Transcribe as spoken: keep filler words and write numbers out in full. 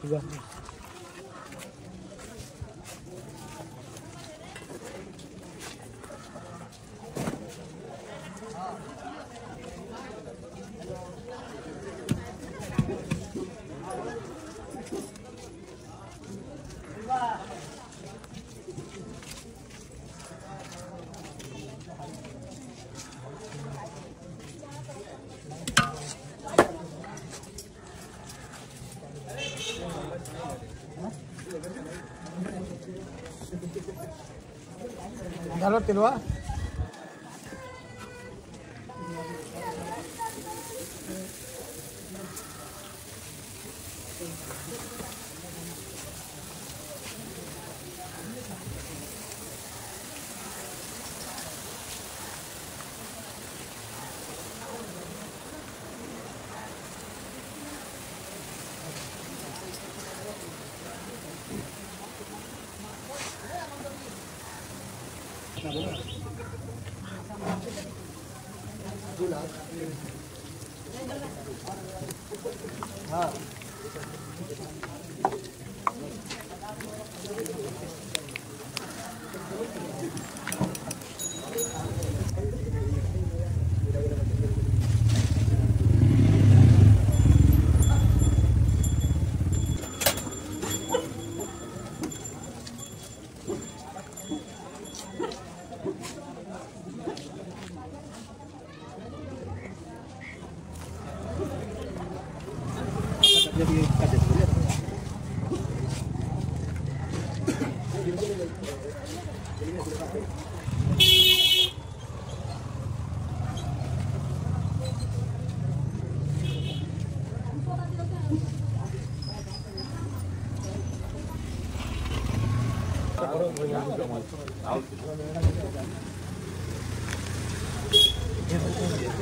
Tiga. Halo, Tilwa.